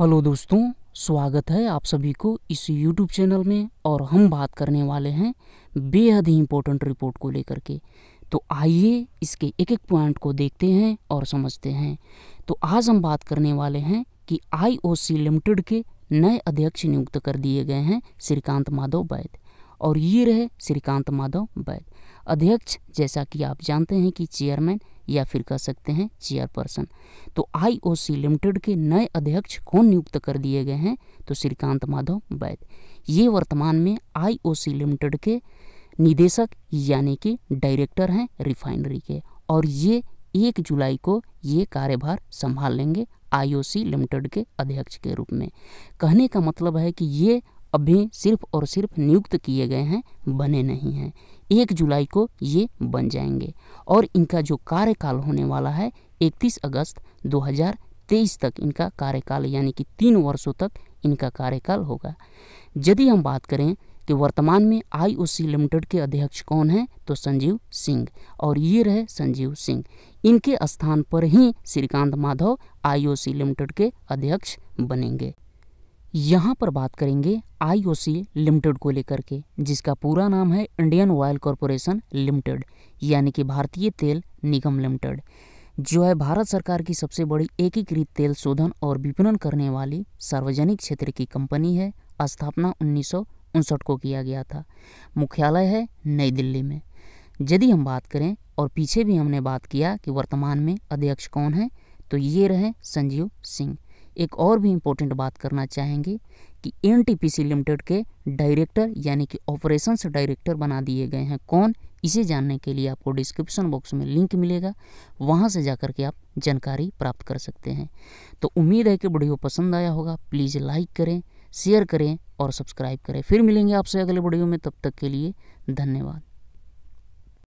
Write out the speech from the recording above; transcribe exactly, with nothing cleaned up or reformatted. Hello दोस्तों, स्वागत है आप सभी को इस यूट्यूब चैनल में। और हम बात करने वाले हैं बेहद ही इम्पोर्टेंट रिपोर्ट को लेकर के। तो आइए इसके एक एक पॉइंट को देखते हैं और समझते हैं। तो आज हम बात करने वाले हैं कि आईओसी लिमिटेड के नए अध्यक्ष नियुक्त कर दिए गए हैं श्रीकांत माधव वैद्य। और ये रहे श्रीकांत माधव वैद्य अध्यक्ष। जैसा कि आप जानते हैं कि चेयरमैन या फिर कह सकते हैं चेयरपर्सन। तो आईओसी लिमिटेड के नए अध्यक्ष कौन नियुक्त कर दिए गए हैं? तो श्रीकांत माधव वैद्य। ये वर्तमान में आईओसी लिमिटेड के निदेशक यानी कि डायरेक्टर हैं रिफाइनरी के। और ये एक जुलाई को ये कार्यभार संभाल लेंगे आईओसी लिमिटेड के अध्यक्ष के रूप में। कहने का मतलब है कि ये अभी सिर्फ और सिर्फ नियुक्त किए गए हैं, बने नहीं हैं। एक जुलाई को ये बन जाएंगे। और इनका जो कार्यकाल होने वाला है इकतीस अगस्त दो हज़ार तेईस तक इनका कार्यकाल, यानी कि तीन वर्षों तक इनका कार्यकाल होगा। यदि हम बात करें कि वर्तमान में आईओसी लिमिटेड के अध्यक्ष कौन हैं, तो संजीव सिंह। और ये रहे संजीव सिंह। इनके स्थान पर ही श्रीकांत माधव आईओसी लिमिटेड के अध्यक्ष बनेंगे। यहाँ पर बात करेंगे आईओसी लिमिटेड को लेकर के, जिसका पूरा नाम है इंडियन ऑयल कॉरपोरेशन लिमिटेड, यानी कि भारतीय तेल निगम लिमिटेड, जो है भारत सरकार की सबसे बड़ी एकीकृत तेल शोधन और विपणन करने वाली सार्वजनिक क्षेत्र की कंपनी है। स्थापना उन्नीस सौ उनसठ को किया गया था। मुख्यालय है नई दिल्ली में। यदि हम बात करें, और पीछे भी हमने बात किया कि वर्तमान में अध्यक्ष कौन है, तो ये रहे संजीव सिंह। एक और भी इम्पोर्टेंट बात करना चाहेंगे कि एनटीपीसी लिमिटेड के डायरेक्टर यानी कि ऑपरेशंस डायरेक्टर बना दिए गए हैं। कौन, इसे जानने के लिए आपको डिस्क्रिप्शन बॉक्स में लिंक मिलेगा, वहां से जाकर के आप जानकारी प्राप्त कर सकते हैं। तो उम्मीद है कि वीडियो पसंद आया होगा। प्लीज़ लाइक करें, शेयर करें और सब्सक्राइब करें। फिर मिलेंगे आपसे अगले वीडियो में। तब तक के लिए धन्यवाद।